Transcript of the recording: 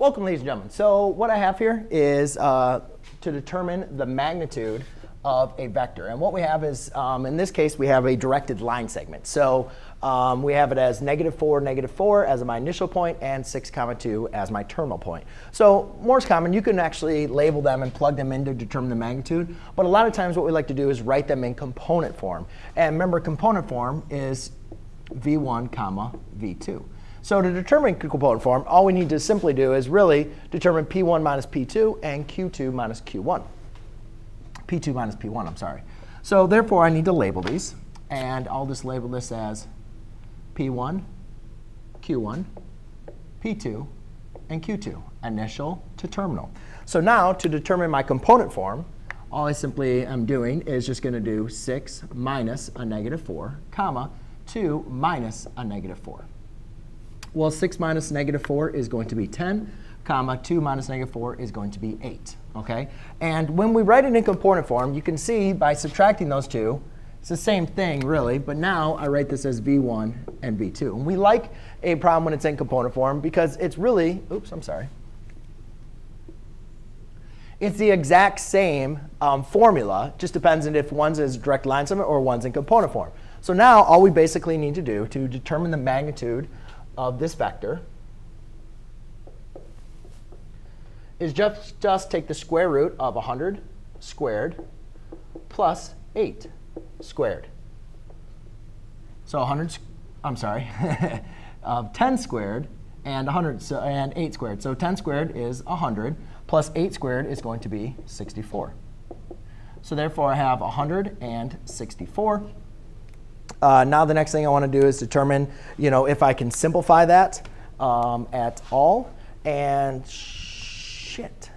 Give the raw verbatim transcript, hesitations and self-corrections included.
Welcome, ladies and gentlemen. So what I have here is uh, to determine the magnitude of a vector. And what we have is, um, in this case, we have a directed line segment. So um, we have it as negative four, negative four as my initial point, and six comma two as my terminal point. So more is common. You can actually label them and plug them in to determine the magnitude. But a lot of times what we like to do is write them in component form. And remember, component form is v one comma v two. So to determine component form, all we need to simply do is really determine p one minus p two and q two minus q one. P two minus P one, I'm sorry. So therefore, I need to label these. And I'll just label this as P one, Q one, P two, and Q two, initial to terminal. So now, to determine my component form, all I simply am doing is just going to do six minus a negative four, comma, two minus a negative four. Well, six minus negative four is going to be ten, comma, two minus negative four is going to be eight. Okay? And when we write it in component form, you can see by subtracting those two, it's the same thing, really. But now I write this as v one and v two. And we like a problem when it's in component form because it's really, oops, I'm sorry. It's the exact same um, formula. Just depends on if one's is direct line segment or one's in component form. So now all we basically need to do to determine the magnitude of this vector is just, just take the square root of one hundred squared plus eight squared. So one hundred, I'm sorry, of ten squared and one hundred so, and eight squared. So ten squared is one hundred plus eight squared is going to be sixty-four. So therefore, I have one hundred sixty-four. Uh, now the next thing I want to do is determine, you know, if I can simplify that um, at all. And shit.